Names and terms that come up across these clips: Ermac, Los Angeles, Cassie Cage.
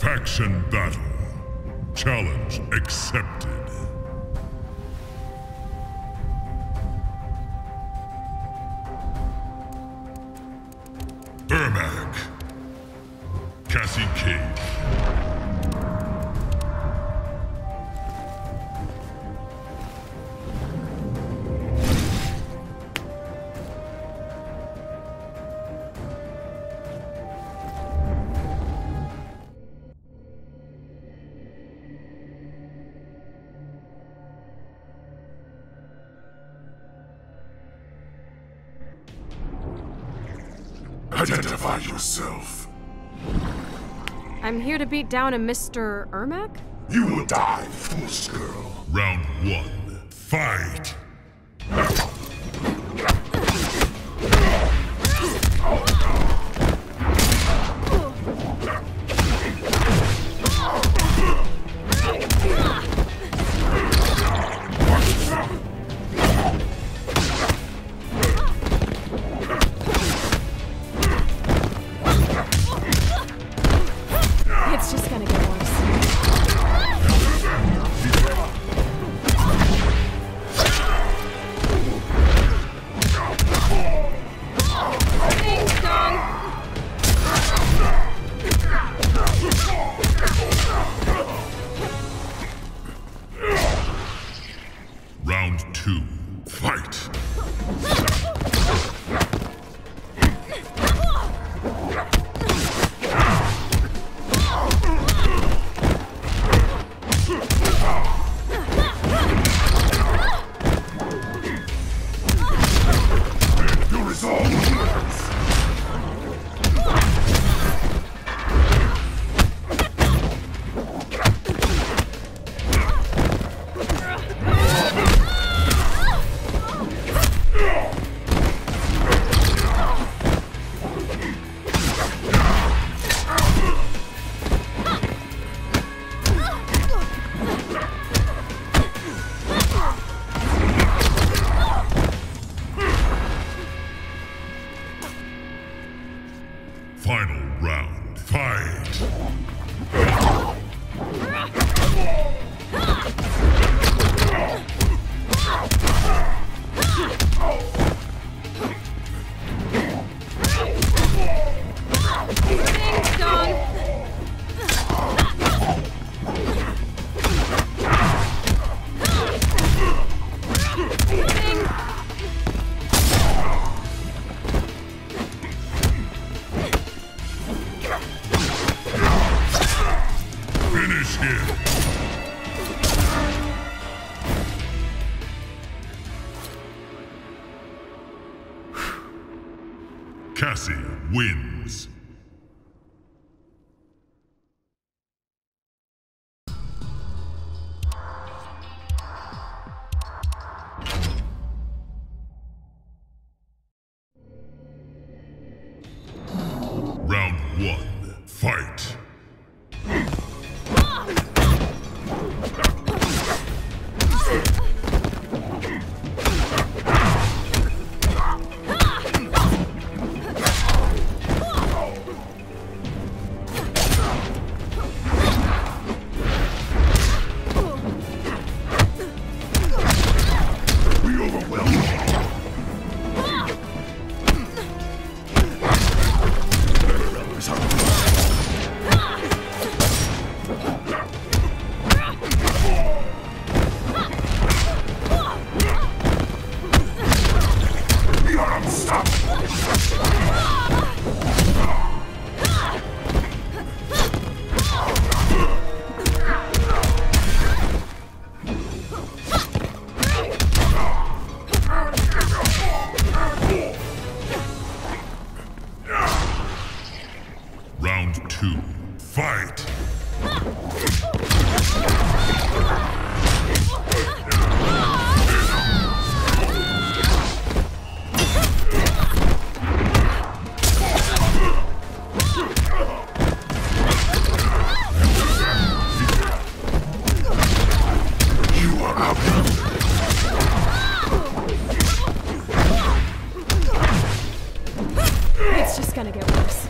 Faction battle. Challenge accepted. Ermac. Cassie Cage. Identify yourself. I'm here to beat down a Mr. Ermac? You will die, foolish girl. Round one, fight! It's just gonna get worse. Ding dong! Round two, fight! Final round, fight! Cassie wins. Round one, fight! To fight! It's just gonna get worse.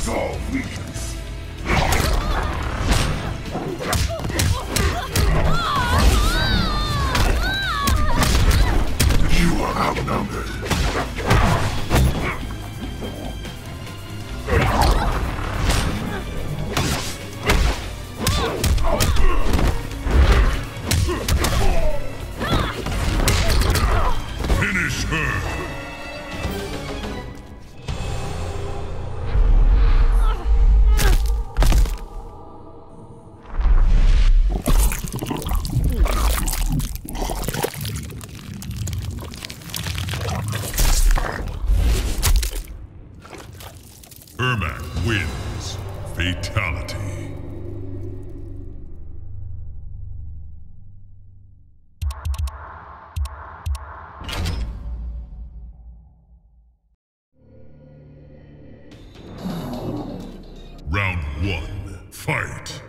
Resolve weakness. You are outnumbered. Finish her. Ermac wins. Fatality. Round 1. Fight.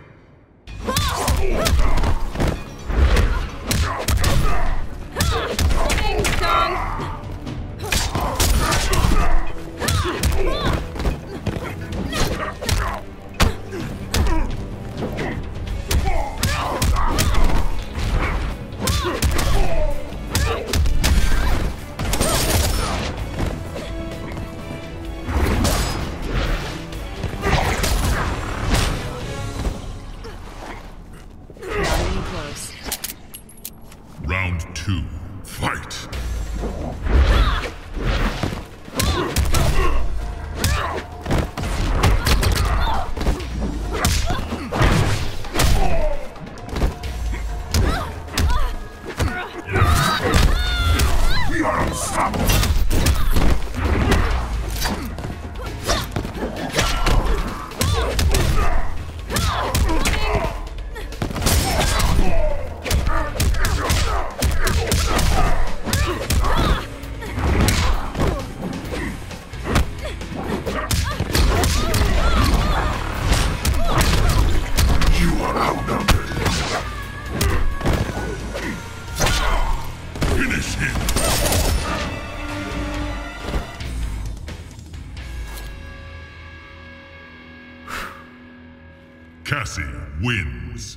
Round 2. Fight! We are unstoppable! Finish him! Cassie wins.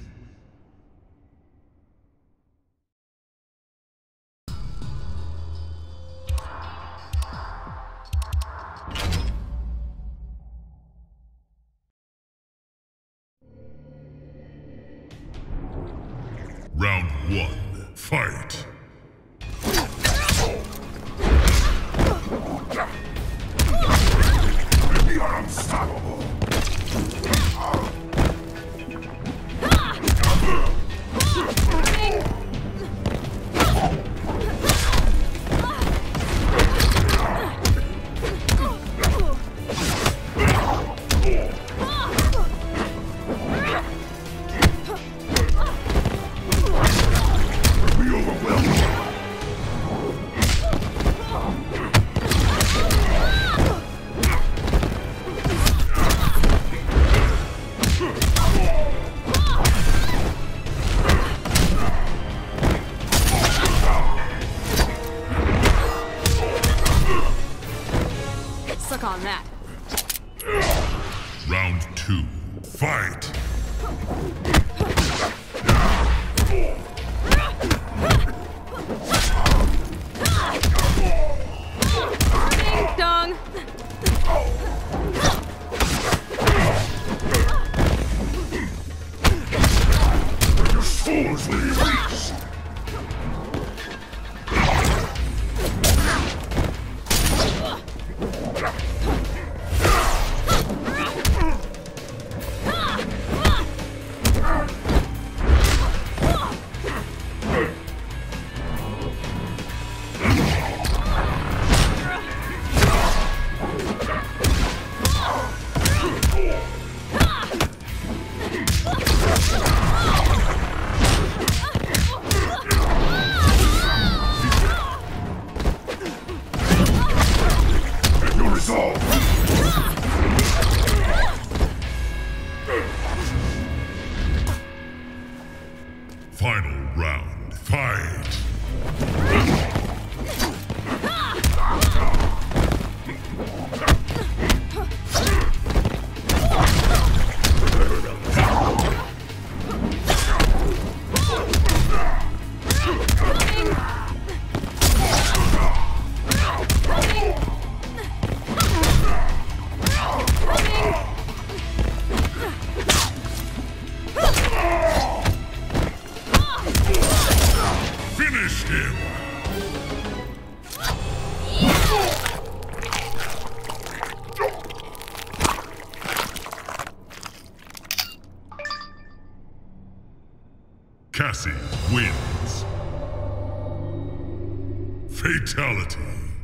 Round 1. Fight! Suck on that. Round 2. Fight! Ding dong! Your souls will release! chassis wins. Fatality.